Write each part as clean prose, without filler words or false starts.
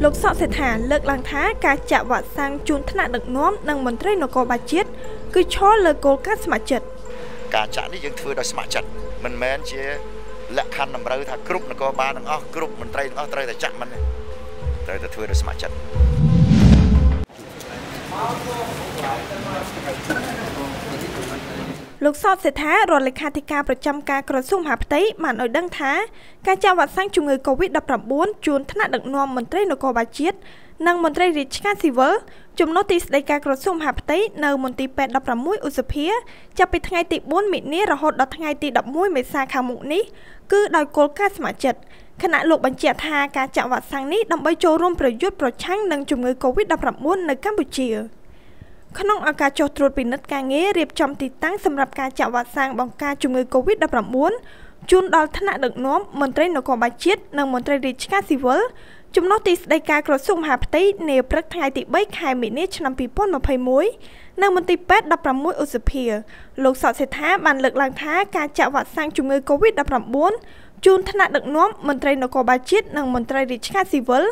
Lục sọ sẽ thả lực lăng thá cả chạm vào sang chun thắt nặng đực nóm nâng mần trai nó có ba chiết cứ cho lực cố cắt mà chật cả chạm đi dương thưa đó mà chật mình men chỉ lệ khăn nằm rơi thà group nó có ba nâng ó group mình trai nó trai là chạm mình trai là thưa đó mà chật lục sọ sẽ thả rồi lịch hạt thì cả một trăm ca còn xuống hạp tấy mà nội đăng thá cả chạm vào sang chung người covid đập rầm bốn chun thắt nặng đực nóm mần trai nó có ba chiết năng môn trai Richard Silver chùm notice đại ca cửa sông hạp tấy nơi môn tì pet đập rầm mũi Uzapia chập bị thay tị 4 mịn ní rồi hốt đập thay tị đập mũi mệt xa khang mụn ní cứ đòi cố cắt mà chật khả năng lục bắn chẹt hà cả chạm vào sang ní đâm bay trôi rôm rồi yết rồi trắng năng chùm người covid đập rầm mũi nơi Campuchia khả năng ở cả trôi trôi bị nứt ca nghé riệp trong tì tăng xâm nhập cả chạm vào sang bằng ca chùm người covid đập rầm mũi chun đòi thắt nặng đực nóm môn trai nó còn bài chết năng môn trai Richard Silver chúng nó tì đại ca cửa sông hạp tấy nề bật thay tị bách hai mịn ní năm pì pôn mà phơi muối năng môn tì pet đập rầm mũi Uzapia lục sọ sẽ thá bàn lực lăng thá ca chạm vào sang chùm người covid đập rầm bốn chun thắt nặng đực nóm môn trai nó còn bài chết năng môn trai Richard Silver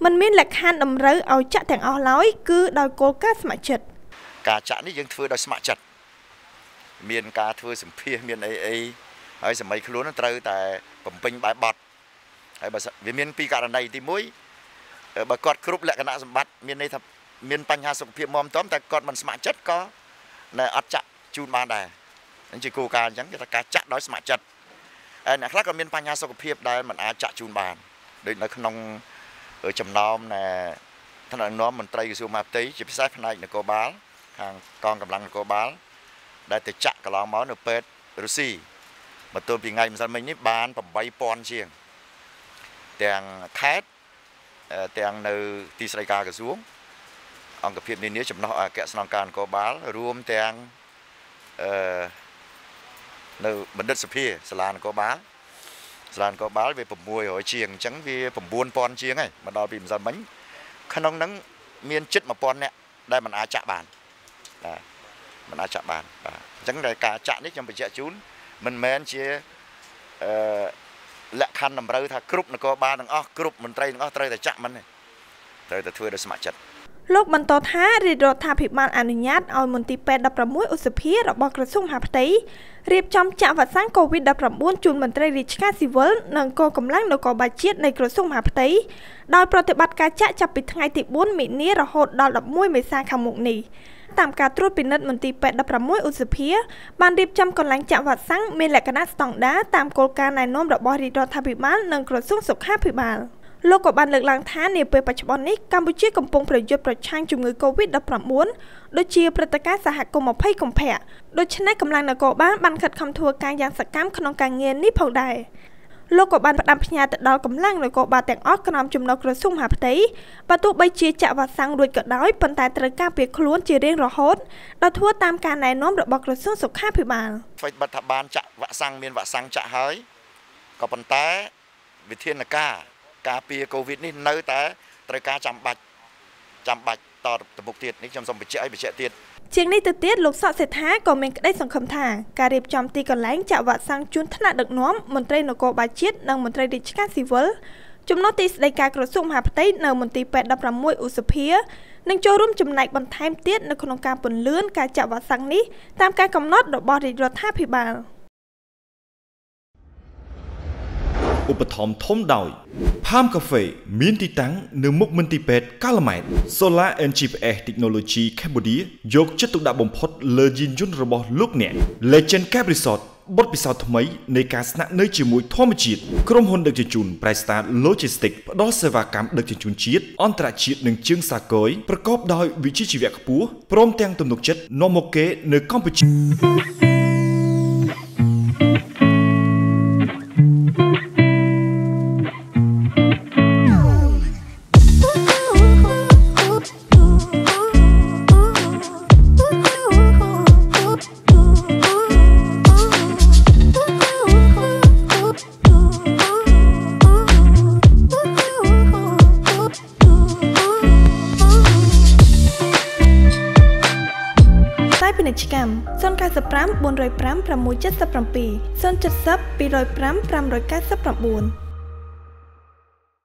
mình miên lạc han đầm rơi ao chạm thằng ao lói cứ đòi cố cắt mà chật cả chạm đi dương thưa đòi mà chật miên ca thưa sầm phia miên ấy ấy sầm mấy khứa nó trâu tại bẩm pin bãi bọt vì miền Pi cả này thì mỗi bà con group lại cái nã sầm bát miền này thập miền Panh Hà sông Phiền mòm tóm tại con mình smart chất có này ắt chặt chun ba này anh chỉ cô ca nhắn cho ta cá chặt đói smart chất anh khác còn miền Panh Hà sông Phiền đây mình ắt chặt chun ba đây là khăn nông ở trầm nôm này thằng nông nôm mình tây xuống map tí chỉ sai phần này là cô bán hàng con cầm lăng là cô bán đây thì chặt cái lon máu nửa pet Russia mà tôi vì ngày mình ní bán phẩm bay pon riêng tiền khét tiền nơi tì sài gòn xuống ông gặp hiện nay chấm nọ kẹt sòng càn có bán rùm tiền nơi bến đất sập hia sàn có bán về phẩm mùi hỏi chiềng trắng về phẩm buôn pon chiềng này mà đòi bìm ra bánh khăn ông nắng miên chết mà pon nè đây mình á chạm bàn mình á chạm bàn trắng này cả chạm đấy trong bị chẹt chún mình men chia lệ khăn nằm rơi thà group nó có ba thằng ó group mình trai thằng ó trai là chạm mình này trai là thưa được smart chặt lúc mình to thá thì đột thà bị ban anh nhỉ ao mình tì pet đập rầm mũi Uzapia đập bọc sung hạp tấy riệp trong chạm và sáng covid đập rầm buôn chun mình trai Richard Silver nâng cô cầm lăng nó có bài chiết này cửa sung hạp tấy đòi prote bát cá chạ chập bị thay tị 4 mịn ní rồi hột đào đập mũi mày sang khang mụn nỉ tạm cả trút bình nứt mình tì pet đập rầm mũi Uzapia ban riệp trong còn lăng chạm và sáng mình lại cái nát tòng đá tạm cô ca này nôm đập bò thì đột thà bị ban nâng cửa sung sục hạp bị ban lô của ban lực lăng thá nề về bạch bón nick Campuchia cầm pong phải duyệt trang chủng người covid đập rầm muốn đôi chia protecta xã hội cùng một phay cùng phe đôi chân này cầm lăng là cổ bán ban khật cầm thua càng giang sặc cám khăn càng nghiền níp hậu đài lô của ban đam nhà tự đó cầm lăng là cổ bà tẹn ót cầm nằm chủng nó cửa sung hạp tấy bà tu bay chia chạ và sang đuôi cỡ đói phần tài từ ca việc luôn chia riêng rồi hốt đã thua tam ca này nóm được bọc cửa sung sục khác thì bàn phải bật tháp ban chạ vạ sang miền vạ sang chạ hới có phần té vì thiên là ca ca pia covid ní nơi té trai ca chăm bạch tọt tập mục tiệt ní trong dòng bị chạy tiệt chiếng này từ tiết lục sọ sẽ thá còn mình đây sòng khẩm thả cà riệp trong ti còn lánh chạm vạ sang chun thắt nặng đực nóm mần trai nó có bài chiết nâng mần trai Richard Silver chùm nó ti đại ca cửa sung hạp tấy nờ mần ti pet đập rầm mũi Uzapia nâng cho rùm chùm này bằng thêm tiết nâng con ca bồn lươn ca chạm vạ sang ní tam ca cầm nốt đọ bò rì rọt tháp hì bànอุปถัมภ์ทมดอยพามกาแฟมีนติตั้งหนึ่งมุกมินติเป็ดกาลเมตโซล่าแอนด์จีพีเอสเทคโนโลยีแคมบูดียกจัตุดาบมพดเลยินยุนระบอบลูกเนี่ยเลเจนด์แคปรีสอร์ทบทพิสาวทำไมในการสนับสนุนจิมวยทอมจิตกรมหนดักจิจุนไพรสตาร์โลจิสติกประดอเซวากรรมดักจิจุนชีตอันตรจิตหนึ่งเชียงสากอยประกอบโดยวิชิตชีวะกปูพร้อมแต่งตุนกจิตนอมโอเกในกัมพูชี5 405 677 070 205 599